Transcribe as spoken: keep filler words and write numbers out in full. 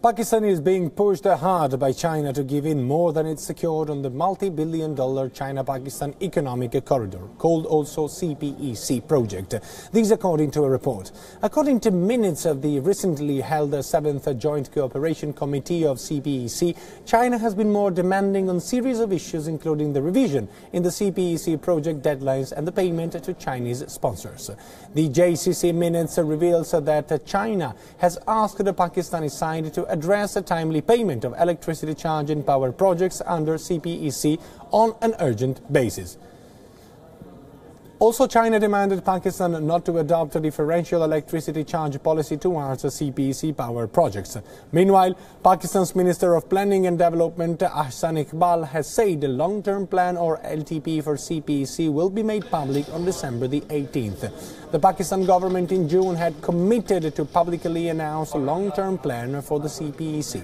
Pakistan is being pushed hard by China to give in more than it's secured on the multi-billion dollar China-Pakistan Economic Corridor, called also C P E C project. These according to a report. According to minutes of the recently held seventh Joint Cooperation Committee of C P E C, China has been more demanding on a series of issues including the revision in the C P E C project deadlines and the payment to Chinese sponsors. The J C C minutes reveals that China has asked the Pakistani side to address a timely payment of electricity charge and power projects under C P E C on an urgent basis. Also, China demanded Pakistan not to adopt a differential electricity charge policy towards C P E C power projects. Meanwhile, Pakistan's Minister of Planning and Development, Ahsan Iqbal, has said a long-term plan or L T P for C P E C will be made public on December the eighteenth. The Pakistan government in June had committed to publicly announce a long-term plan for the C P E C.